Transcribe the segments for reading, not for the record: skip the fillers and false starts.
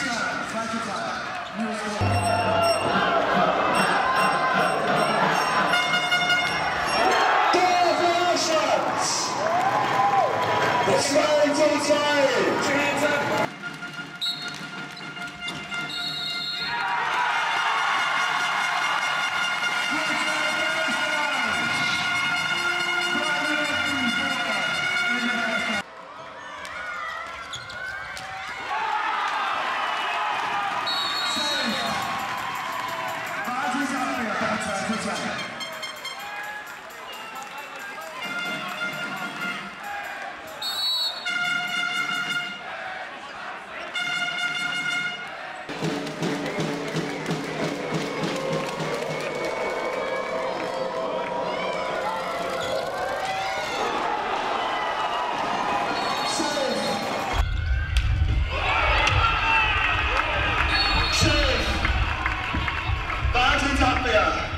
Wahnsinn, Abwehr!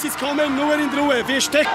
Sie kommen nur in Ruhe. Wir stecken.